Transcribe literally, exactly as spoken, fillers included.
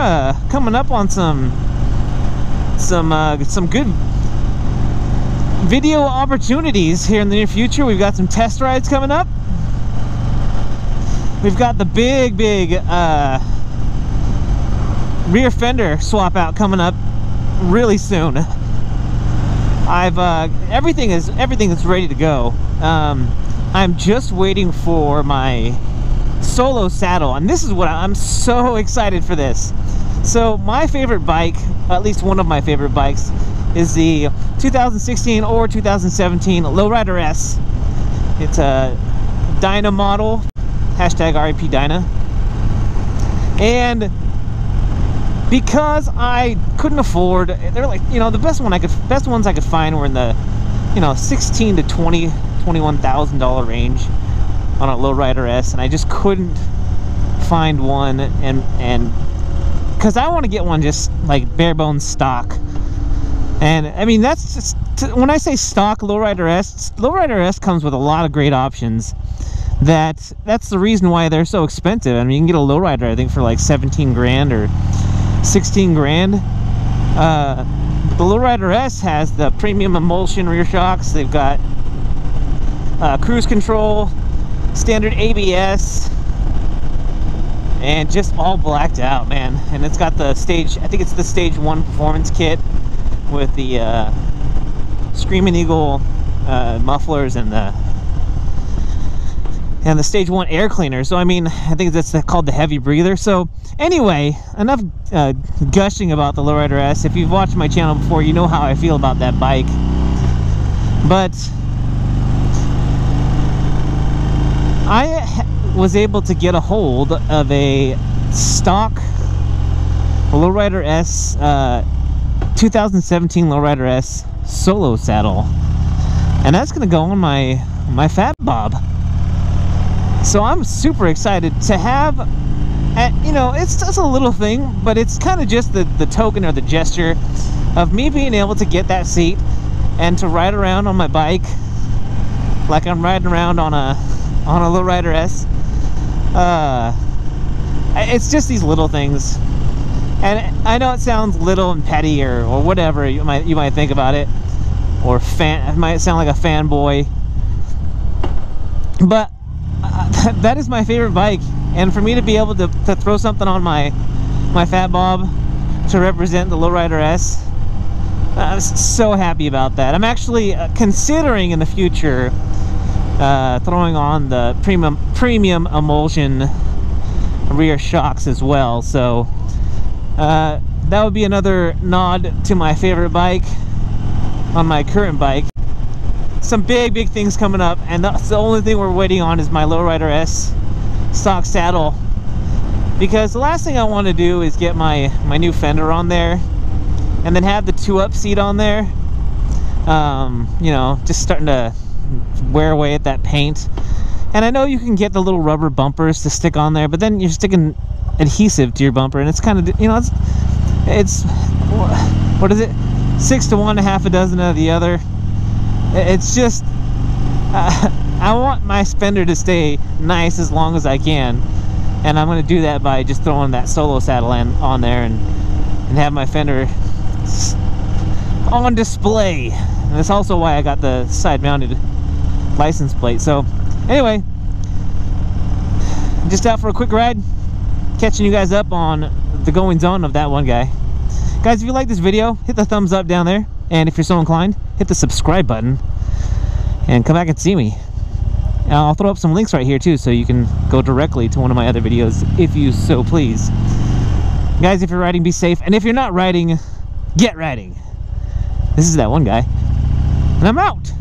uh, coming up on some some uh, some good video opportunities here in the near future. We've got some test rides coming up. We've got the big, big uh, rear fender swap out coming up really soon. I've uh, everything is everything is ready to go. Um, I'm just waiting for my solo saddle, and this is what I, I'm so excited for this. So my favorite bike, at least one of my favorite bikes, is the two thousand sixteen or two thousand seventeen Lowrider S. It's a Dyna model, hashtag R I P Dyna. And because I couldn't afford, they're like, you know, the best one I could, best ones I could find were in the, you know, sixteen to twenty, twenty-one thousand dollar range on a Lowrider S, and I just couldn't find one, and and because I want to get one just like bare bones stock. And I mean, that's just, when I say stock Lowrider S, Lowrider S comes with a lot of great options. That that's the reason why they're so expensive. I mean, you can get a Lowrider, I think, for like seventeen grand or sixteen grand. Uh, the Lowrider S has the premium emulsion rear shocks. They've got uh, cruise control, standard A B S, and just all blacked out, man. And it's got the stage, I think it's the stage one performance kit, with the uh, Screaming Eagle uh, mufflers and the and the stage one air cleaner. So I mean, I think that's called the heavy breather. So anyway, enough uh, gushing about the Lowrider S. If you've watched my channel before, you know how I feel about that bike. But I was able to get a hold of a stock Lowrider S, uh, two thousand seventeen Lowrider S solo saddle, and that's gonna go on my my Fat Bob. So I'm super excited to have, and you know, it's just a little thing, but it's kind of just the the token or the gesture of me being able to get that seat and to ride around on my bike like I'm riding around on a on a Lowrider S. Uh, it's just these little things. And I know it sounds little and petty, or, or whatever you might you might think about it, or fan, it might sound like a fanboy. But uh, that is my favorite bike, and for me to be able to, to throw something on my my Fat Bob to represent the Lowrider S, I'm so happy about that. I'm actually uh, considering in the future uh, throwing on the premium premium emulsion rear shocks as well. So. Uh, that would be another nod to my favorite bike on my current bike. Some big, big things coming up, and that's the only thing we're waiting on is my Lowrider S stock saddle, because the last thing I want to do is get my, my new fender on there and then have the two-up seat on there. Um, you know, just starting to wear away at that paint. And I know you can get the little rubber bumpers to stick on there, but then you're sticking adhesive to your bumper, and it's kind of, you know, it's it's what is it, six to one, a half a dozen of the other. It's just uh, I want my fender to stay nice as long as I can, and I'm going to do that by just throwing that solo saddle in, on there, and and have my fender on display. And that's also why I got the side mounted license plate. So anyway, just out for a quick ride, catching you guys up on the goings on of that one guy. Guys, if you like this video, hit the thumbs up down there, and if you're so inclined, hit the subscribe button and come back and see me. And I'll throw up some links right here too, so you can go directly to one of my other videos if you so please. Guys, if you're riding, be safe, and if you're not riding, get riding. This is that one guy, and I'm out.